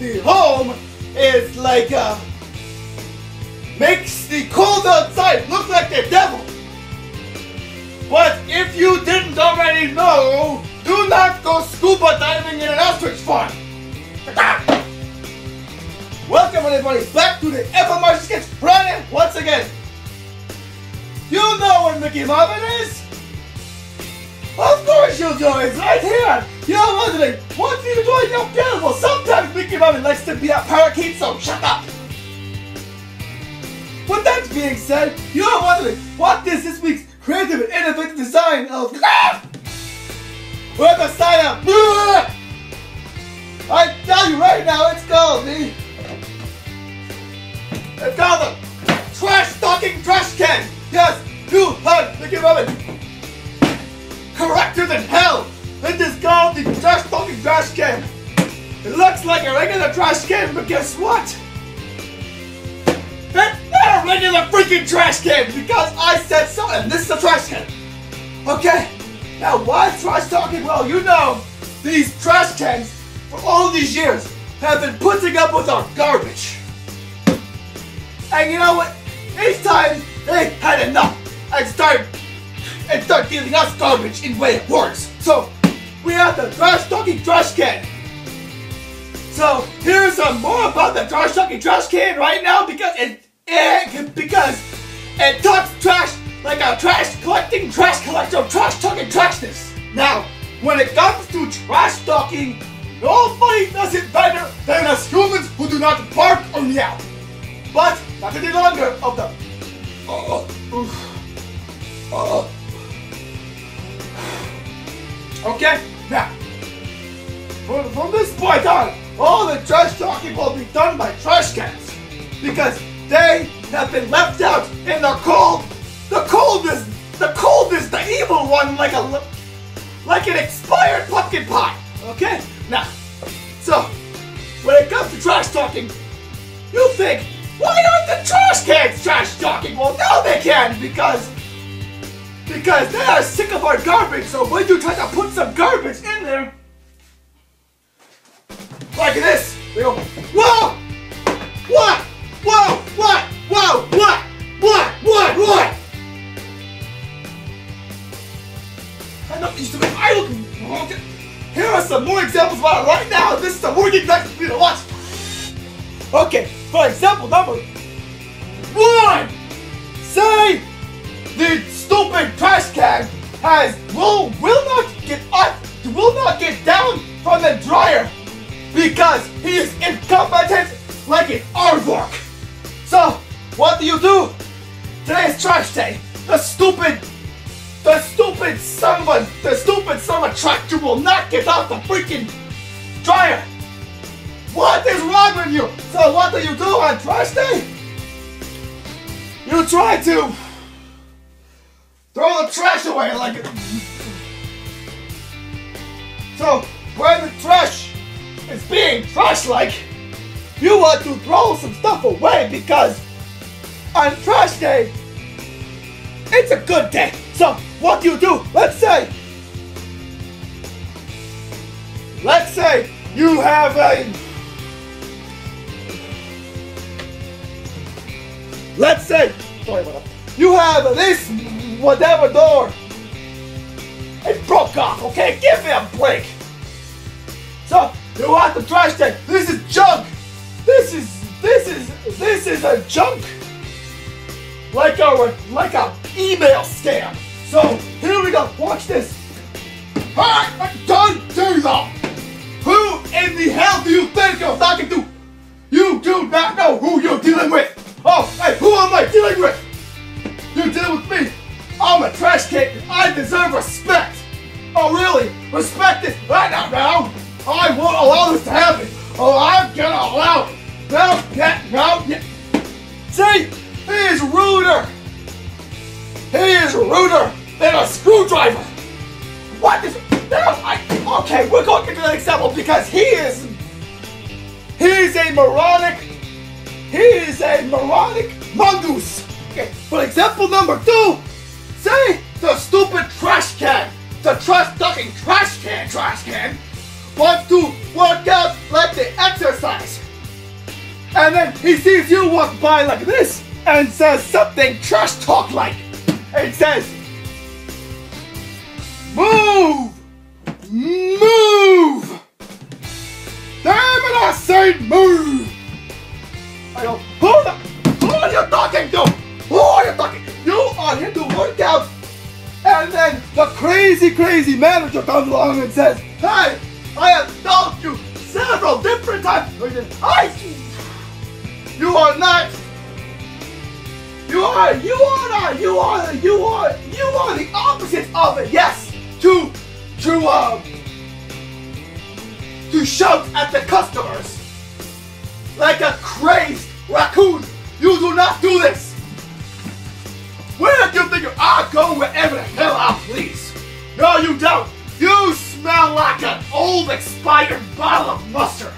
the home is like makes the cold outside look like the devil. But if you didn't already know, do not go scuba diving in an ostrich farm. Welcome everybody back to the Evermarch Sketch Friday once again. You know what Mycke Marvyn is? Of course you do, it's right here. You're wondering, what do you do in your beautiful? Sometimes Mycke Marvyn likes to be a parakeet, so shut up. With that being said, you're wondering, what is this week's creative and innovative design of Web Asylum? I tell you right now, it's called the... It's called the trash talking trash can. Yes, you heard Mycke Marvyn. Correcter than hell. It is called the trash talking trash can. It looks like a regular trash can, but guess what? It's not a regular freaking trash can because I said so, and this is a trash can. Okay, now why is trash talking? Well, you know, these trash cans for all these years have been putting up with our garbage. And you know what? Each time they had enough and start giving us garbage in way of words. So we have the trash talking trash can. So here's some more about the trash talking trash can right now because it talks trash like a trash collector, trash talking trashness. Now, when it comes to trash talking, nobody does it better than us humans who do not bark or meow. But not any longer of the Okay, now from this point on, all the trash talking will be done by trash cans because they have been left out in the cold. The cold is the evil one, like an expired pumpkin pie. Okay, now, so when it comes to trash talking, you think, why aren't the trash cans trash talking? Well, now they can because they are sick of our garbage. So when you try to put some garbage in there, like this, they go, whoa, what, whoa, what, whoa, what? I don't used to be idle. Here are some more examples about it right now. This is the working next for you to watch. Okay, for example number 1, say the stupid trash can will not get down from the dryer because he is incompetent like an aardvark. So what do you do? Today is trash day. The stupid summer tractor will not get out the freaking dryer. What is wrong with you? So what do you do on trash day? You try to throw the trash away like it. So where the trash is being trash-like, you want to throw some stuff away because on trash day, it's a good day. So what do you do? Let's say you have a... Let's say you have this whatever door. It broke off, okay? Give me a break. So you want the trash day. This is junk. This is a junk. Like a email scam. So here we go. Watch this. Alright, don't do that. Who in the hell do you think you're talking to? You do not know who you're dealing with. Oh, hey, who am I dealing with? You're dealing with me. I'm a trash can and I deserve respect. Oh, really? Respect is right now. I won't allow this to happen. Oh, I'm gonna allow it. No. See? He is ruder than a screwdriver. What is... Okay, we're going to get to that example because he is a moronic mongoose. Okay, for example number 2, say the stupid trash can, the trash-talking trash can wants to work out like they exercise. and then he sees you walk by like this and says something trash talk like. It says, "Move! Move! Damn it, I said move!" I go, who are you talking to? Who are you talking? You are here to work out. And then the crazy manager comes along and says, "Hey, I have told you several different times. You are not. You are the opposite of it. Yes, to shout at the customers like a crazed raccoon. You do not do this. Where do you think you are? Go wherever the hell I please. No, you don't. You smell like an old expired bottle of mustard.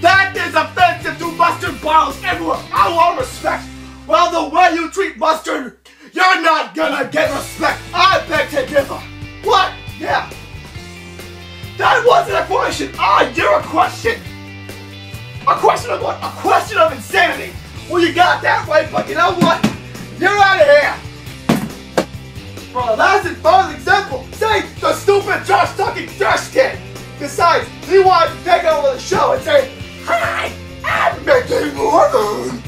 That is offensive to mustard bottles everywhere. I want respect. Well, the way you treat mustard, you're not gonna get respect. I beg to differ." What? Yeah. That wasn't a question. Ah, you're a question. A question of what? A question of insanity. Well, you got that right, but you know what? You're out of here! Bro, that's a final example! Say the stupid trash-talking trash kid! Besides, he wanted to take over the show and say, "Hi, I'm Mycke Marvyn!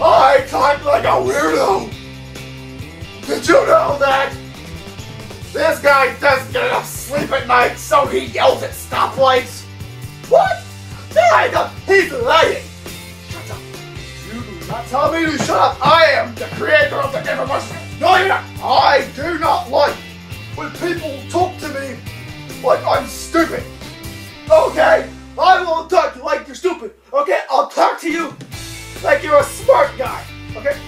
I talk like a weirdo! Did you know that? This guy doesn't get enough sleep at night, so he yells at stoplights!" What? No, he's lying! Shut up! Not tell me to shut up. I am the creator of the universe. No, you're not. I do not like when people talk to me like I'm stupid. Okay, I won't talk to you like you're stupid. Okay, I'll talk to you like you're a smart guy. Okay?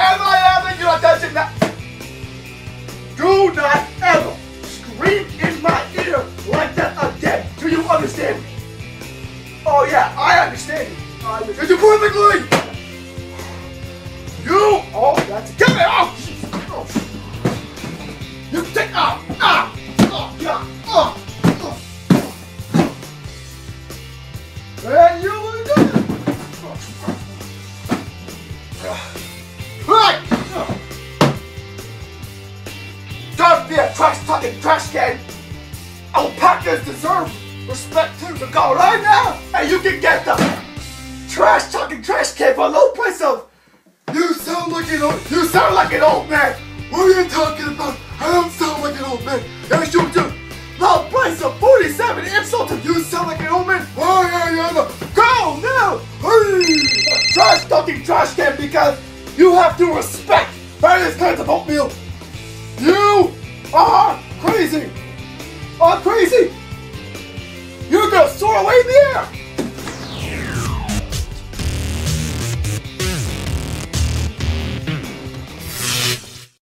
Am I having your attention now? Do not ever scream in my ear like that again. Do you understand me? Oh yeah, I understand you. I understand you perfectly. You, oh, that's give me off. Oh, you take off. Ah, oh, yeah, oh, oh, oh. And you will do it. Right. Don't be a trash-talking trash can. Alpacas deserve respect too. So go right now and you can get the trash talking trash can for a low price of "You sound like an old man. What are you talking about? I don't sound like an old man. Yes you do. Low price of 47 insult of "You sound like an old man." Go now. Trash talking trash can, because you have to respect various kinds of oatmeal. You are crazy.